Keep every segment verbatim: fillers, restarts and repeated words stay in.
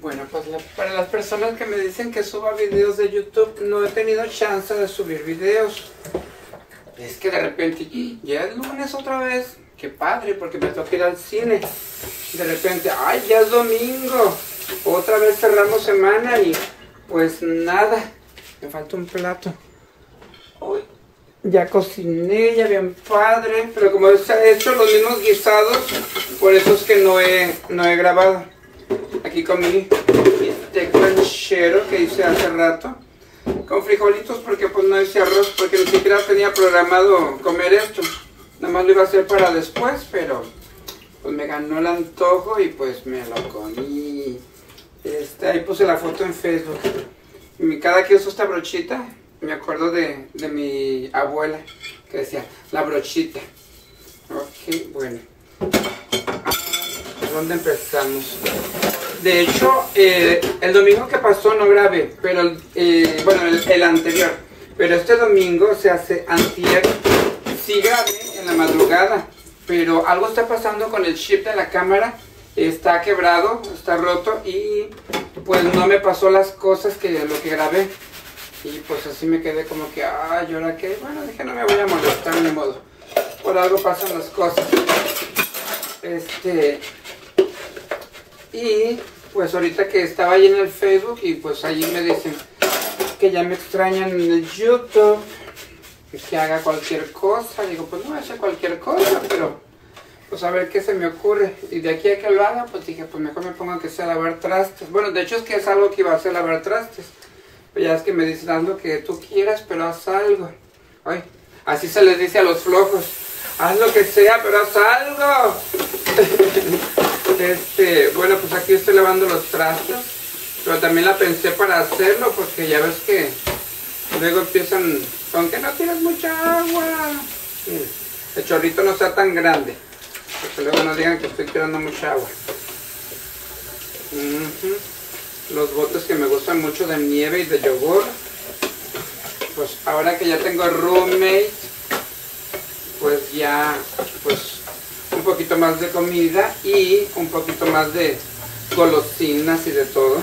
Bueno, pues la, para las personas que me dicen que suba videos de YouTube, no he tenido chance de subir videos. Es que de repente, ya es lunes otra vez, qué padre, porque me toca ir al cine. De repente, ay, ya es domingo, otra vez cerramos semana y pues nada, me falta un plato. Uy, ya cociné, ya bien padre, pero como he hecho los mismos guisados, por eso es que no he, no he grabado. Aquí con mi bistec ranchero que hice hace rato, con frijolitos, porque pues no hice arroz, porque ni siquiera tenía programado comer esto, nada más lo iba a hacer para después, pero pues me ganó el antojo y pues me lo comí. Este, ahí puse la foto en Facebook. Y cada que uso esta brochita, me acuerdo de, de mi abuela, que decía, la brochita. Ok, bueno. ¿Dónde empezamos? De hecho, eh, el domingo que pasó no grabé, pero eh, bueno, el, el anterior. Pero este domingo, se hace antier, sí grabé en la madrugada. Pero algo está pasando con el chip de la cámara. Está quebrado, está roto y pues no me pasó las cosas que lo que grabé. Y pues así me quedé como que, ay, ¿ahora qué? Bueno, dije, no me voy a molestar de modo. Por algo pasan las cosas. Este... Y pues ahorita que estaba ahí en el Facebook y pues allí me dicen que ya me extrañan en el YouTube, que haga cualquier cosa. Digo, pues no, hace cualquier cosa, pero pues a ver qué se me ocurre. Y de aquí a que lo haga, pues dije, pues mejor me pongan que sea lavar trastes. Bueno, de hecho es que es algo que iba a hacer, lavar trastes. Pues ya es que me dicen, haz lo que tú quieras, pero haz algo. Ay, así se les dice a los flojos, haz lo que sea, pero haz algo. Este, bueno, pues aquí estoy lavando los trastos, pero también la pensé para hacerlo, porque ya ves que luego empiezan con que no tienes mucha agua. Mira, el chorrito no sea tan grande, porque luego no digan que estoy tirando mucha agua. Uh-huh. Los botes que me gustan mucho de nieve y de yogur, pues ahora que ya tengo roommate, pues ya, pues un poquito más de comida y un poquito más de golosinas y de todo.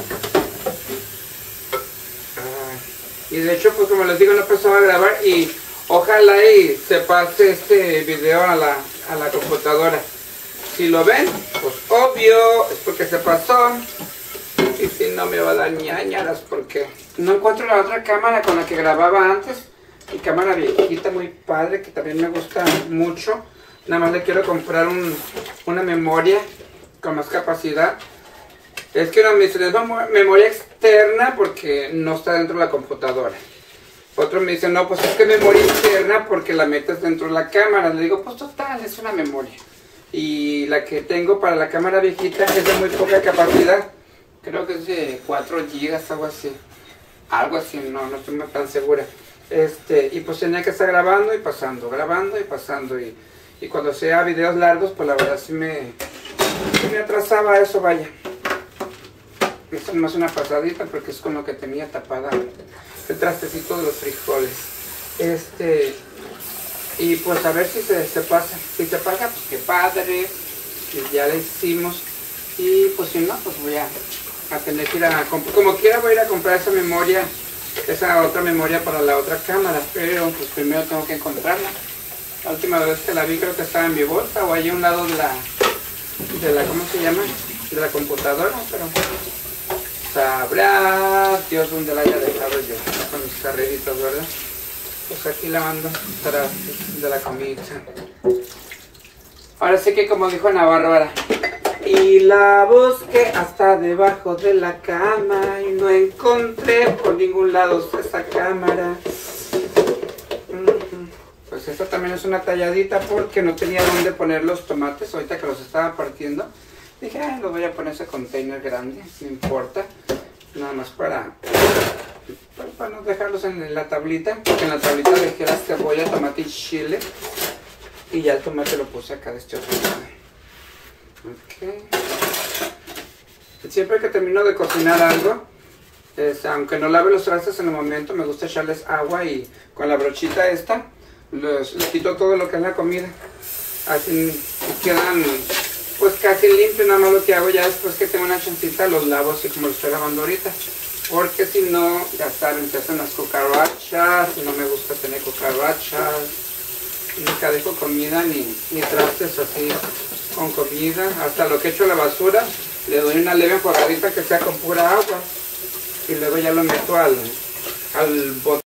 Ah, y de hecho, pues como les digo, no pensaba grabar y ojalá y se pase este video a la, a la computadora. Si lo ven, pues obvio, es porque se pasó. Y si no, me va a dar ñañaras porque no encuentro la otra cámara con la que grababa antes. Mi cámara viejita, muy padre, que también me gusta mucho. Nada más le quiero comprar un, una memoria con más capacidad. Es que uno me dice, es memoria externa porque no está dentro de la computadora. Otro me dice, no, pues es que memoria externa porque la metes dentro de la cámara. Le digo, pues total, es una memoria. Y la que tengo para la cámara viejita es de muy poca capacidad. Creo que es de cuatro gigas, algo así. Algo así, no, no estoy tan segura. Este, y pues tenía que estar grabando y pasando, grabando y pasando y... Y cuando sea videos largos, pues la verdad sí me, sí me atrasaba eso, vaya. Esto nomás es una pasadita porque es con lo que tenía tapada el trastecito de los frijoles. Este, y pues a ver si se, se pasa. Si se pasa, pues qué padre. Y ya le hicimos. Y pues si no, pues voy a, a tener que ir a comprar. Como quiera voy a ir a comprar esa memoria, esa otra memoria para la otra cámara. Pero pues primero tengo que encontrarla. La última vez que la vi creo que estaba en mi bolsa o ahí a un lado de la, de la, ¿cómo se llama? De la computadora, pero sabrá Dios dónde la haya dejado yo, con mis carreritos, ¿verdad? Pues aquí lavando trastes de la comida. Ahora sí que como dijo Ana Bárbara, y la busqué hasta debajo de la cama y no encontré por ningún lado esa cámara. Pues esta también es una talladita porque no tenía dónde poner los tomates. Ahorita que los estaba partiendo, dije, ah, lo voy a poner ese container grande, no importa. Nada más para, para, para no dejarlos en la tablita, porque en la tablita dejé las cebolla, tomate y chile. Y ya el tomate lo puse acá de este otro lado. Okay. Siempre que termino de cocinar algo, es, aunque no lave los trastes en el momento, me gusta echarles agua y con la brochita esta, les quito todo lo que es la comida, así quedan pues casi limpio, nada más lo que hago ya después que tengo una chancita los lavo así como lo estoy lavando ahorita, porque si no, ya saben, se hacen las cucarachas y no me gusta tener cucarachas. Nunca dejo comida ni, ni trastes así con comida, hasta lo que echo a la basura le doy una leve enjuagadita que sea con pura agua y luego ya lo meto al, al bot